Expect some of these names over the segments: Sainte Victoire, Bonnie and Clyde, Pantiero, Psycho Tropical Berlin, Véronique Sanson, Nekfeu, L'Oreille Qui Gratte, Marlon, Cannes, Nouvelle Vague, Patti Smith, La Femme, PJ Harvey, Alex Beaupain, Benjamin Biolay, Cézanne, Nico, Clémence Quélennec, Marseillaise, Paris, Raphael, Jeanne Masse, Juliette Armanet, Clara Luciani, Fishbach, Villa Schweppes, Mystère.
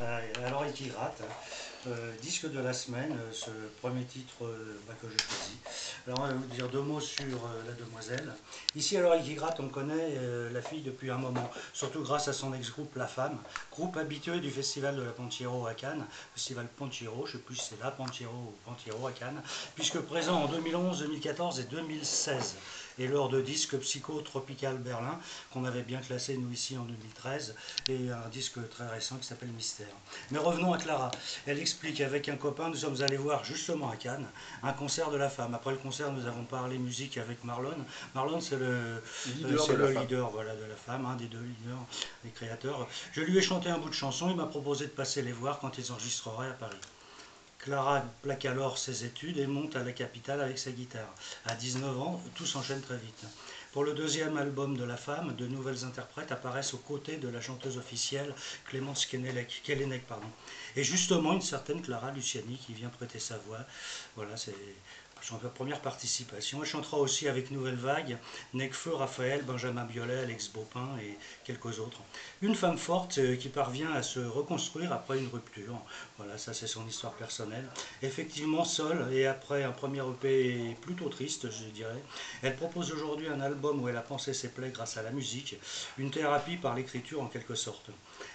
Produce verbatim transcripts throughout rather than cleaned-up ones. La L'Oreille Qui Gratte, euh, disque de la semaine, ce premier titre euh, bah, que j'ai choisi. Alors on va vous dire deux mots sur euh, La Demoiselle. Ici à L'Oreille Qui Gratte, on connaît euh, la fille depuis un moment, surtout grâce à son ex-groupe La Femme, groupe habitué du festival de la Pantiero à Cannes, festival Pantiero, je ne sais plus si c'est la Pantiero ou Pantiero à Cannes, puisque présent en deux mille onze, deux mille quatorze et deux mille seize. Et lors de disques Psycho Tropical Berlin, qu'on avait bien classé nous ici en deux mille treize, et un disque très récent qui s'appelle Mystère. Mais revenons à Clara. Elle explique, avec un copain, nous sommes allés voir justement à Cannes un concert de La Femme. Après le concert, nous avons parlé musique avec Marlon. Marlon, c'est le leader, de, le la leader voilà, de La Femme, un hein, des deux leaders, des créateurs. Je lui ai chanté un bout de chanson, il m'a proposé de passer les voir quand ils enregistreraient à Paris. Clara plaque alors ses études et monte à la capitale avec sa guitare. À dix-neuf ans, tout s'enchaîne très vite. Pour le deuxième album de La Femme, de nouvelles interprètes apparaissent aux côtés de la chanteuse officielle Clémence Quélennec, Quélennec, pardon. Et justement une certaine Clara Luciani qui vient prêter sa voix. Voilà, c'est son première participation. Elle chantera aussi avec Nouvelle Vague, Nekfeu, Raphaël, Benjamin Biolay, Alex Beaupain et quelques autres. Une femme forte qui parvient à se reconstruire après une rupture. Voilà, ça c'est son histoire personnelle. Effectivement, seule et après un premier E P plutôt triste, je dirais, elle propose aujourd'hui un album où elle a pansé ses plaies grâce à la musique, une thérapie par l'écriture en quelque sorte.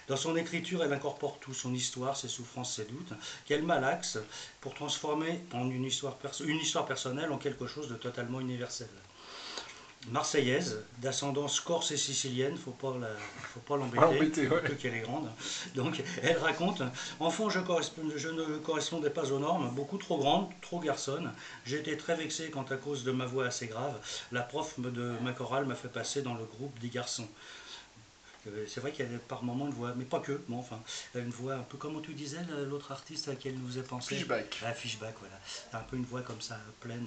Dans son écriture, elle incorpore tout, son histoire, ses souffrances, ses doutes, qu'elle malaxe pour transformer en une histoire, perso une histoire personnelle en quelque chose de totalement universel. Marseillaise, d'ascendance corse et sicilienne, faut pas la, faut pas l'embêter, ah, ouais. qu'elle est grande. Donc, elle raconte, enfant, je, je ne correspondais pas aux normes, beaucoup trop grande, trop garçonne. J'étais très vexée quand, à cause de ma voix assez grave, la prof de ma chorale m'a fait passer dans le groupe des garçons. C'est vrai qu'elle a par moments une voix, mais pas que, bon, enfin, elle a une voix un peu comme tu disais, l'autre artiste à laquelle nous est pensé. Fishbach. Ah, Fishbach, voilà. Un peu une voix comme ça, pleine.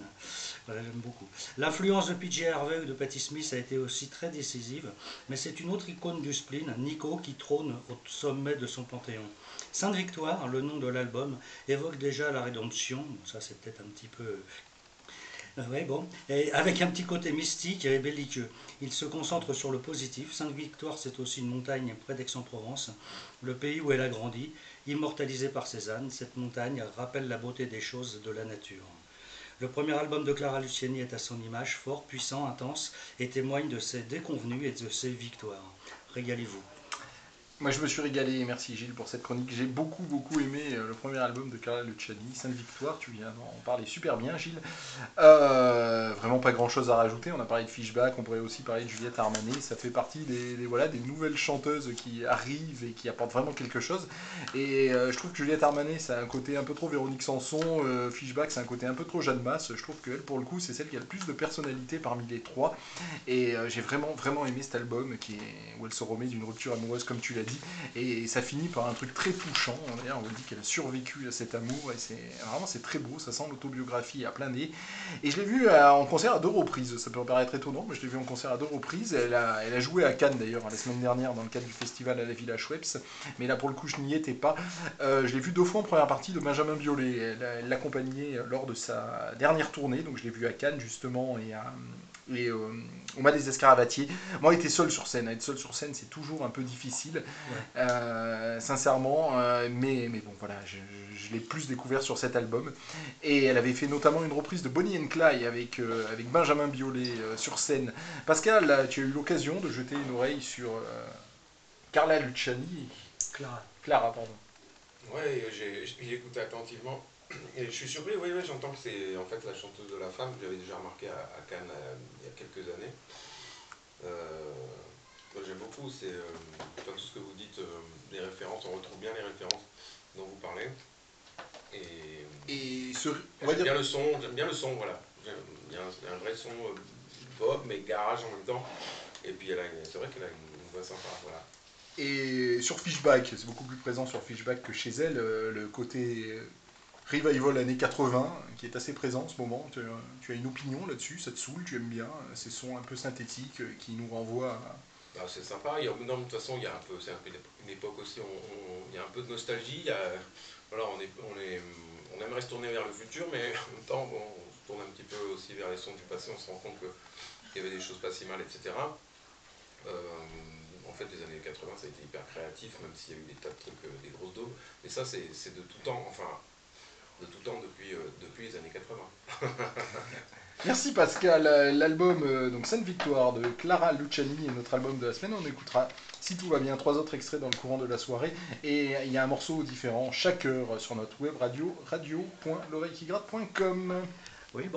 Voilà, j'aime beaucoup. L'influence de P J Harvey ou de Patti Smith a été aussi très décisive, mais c'est une autre icône du spleen, Nico, qui trône au sommet de son panthéon. Sainte Victoire, le nom de l'album, évoque déjà la rédemption, bon, ça c'est peut-être un petit peu... Ouais, bon. Et avec un petit côté mystique et belliqueux. Il se concentre sur le positif. Sainte Victoire, c'est aussi une montagne près d'Aix-en-Provence, le pays où elle a grandi. Immortalisée par Cézanne, cette montagne rappelle la beauté des choses de la nature. Le premier album de Clara Luciani est à son image, fort, puissant, intense, et témoigne de ses déconvenues et de ses victoires. Régalez-vous. Moi je me suis régalé, merci Gilles pour cette chronique. J'ai beaucoup beaucoup aimé le premier album de Clara Luciani, Sainte Victoire, tu viens d'en parler super bien Gilles. Euh, vraiment pas grand chose à rajouter, on a parlé de Fishbach, on pourrait aussi parler de Juliette Armanet, ça fait partie des, des, voilà, des nouvelles chanteuses qui arrivent et qui apportent vraiment quelque chose. Et euh, je trouve que Juliette Armanet ça a un côté un peu trop Véronique Sanson, euh, Fishbach c'est un côté un peu trop Jeanne Masse, je trouve qu'elle pour le coup c'est celle qui a le plus de personnalité parmi les trois. Et euh, j'ai vraiment vraiment aimé cet album qui est, où elle se remet d'une rupture amoureuse comme tu l'as dit, et ça finit par un truc très touchant. D'ailleurs on dit qu'elle a survécu à cet amour et c'est vraiment c'est très beau, ça sent l'autobiographie à plein nez. Et je l'ai vu à, en concert à deux reprises, ça peut paraître étonnant mais je l'ai vu en concert à deux reprises. Elle a, elle a joué à Cannes d'ailleurs la semaine dernière dans le cadre du festival à la Villa Schweppes, mais là pour le coup je n'y étais pas. Euh, je l'ai vu deux fois en première partie de Benjamin Biolay, elle l'accompagnait lors de sa dernière tournée, donc je l'ai vu à Cannes justement et à... Et euh, on m'a des escaravatiers. Moi, j'étais seul sur scène. Être seul sur scène, c'est toujours un peu difficile, ouais. euh, sincèrement. Euh, mais, mais bon, voilà, je, je, je l'ai plus découvert sur cet album. Et elle avait fait notamment une reprise de Bonnie and Clyde avec, euh, avec Benjamin Biolay euh, sur scène. Pascal, là, tu as eu l'occasion de jeter une oreille sur euh, Clara Luciani. Clara. Clara, pardon. Oui, j'ai écouté attentivement. Et je suis surpris, oui, oui j'entends que c'est en fait la chanteuse de La Femme, j'avais déjà remarqué à, à Cannes euh, il y a quelques années. Euh, J'aime beaucoup, c'est euh, enfin, tout ce que vous dites, euh, les références, on retrouve bien les références dont vous parlez. Et, Et ce... j'aime bien le son, j'aime bien le son, voilà. Il y a un, un vrai son euh, pop, mais garage en même temps. Et puis c'est vrai qu'elle a une voix sympa, voilà. Et sur Fishbach, c'est beaucoup plus présent sur Fishbach que chez elle, euh, le côté... Revival années quatre-vingts, qui est assez présent en ce moment, tu, tu as une opinion là-dessus, ça te saoule, tu aimes bien, ces sons un peu synthétiques qui nous renvoient à... Ah, c'est sympa, il y a, non, de toute façon il y a un peu, c'est un peu une époque aussi, on, on, il y a un peu de nostalgie, il y a, voilà, on, est, on, est, on aimerait se tourner vers le futur, mais en même temps bon, on se tourne un petit peu aussi vers les sons du passé, on se rend compte qu'il y avait des choses pas si mal, et cetera. Euh, en fait les années quatre-vingts ça a été hyper créatif, même s'il y a eu des tas de trucs, des grosses daubes. Et ça, c'est de tout temps, enfin, de tout temps depuis, euh, depuis les années quatre-vingts. Merci Pascal. L'album euh, donc Sainte Victoire de Clara Luciani est notre album de la semaine. On écoutera, si tout va bien, trois autres extraits dans le courant de la soirée. Et il y a un morceau différent chaque heure sur notre web radio, radio point l'oreille qui gratte point com. Oui, bon.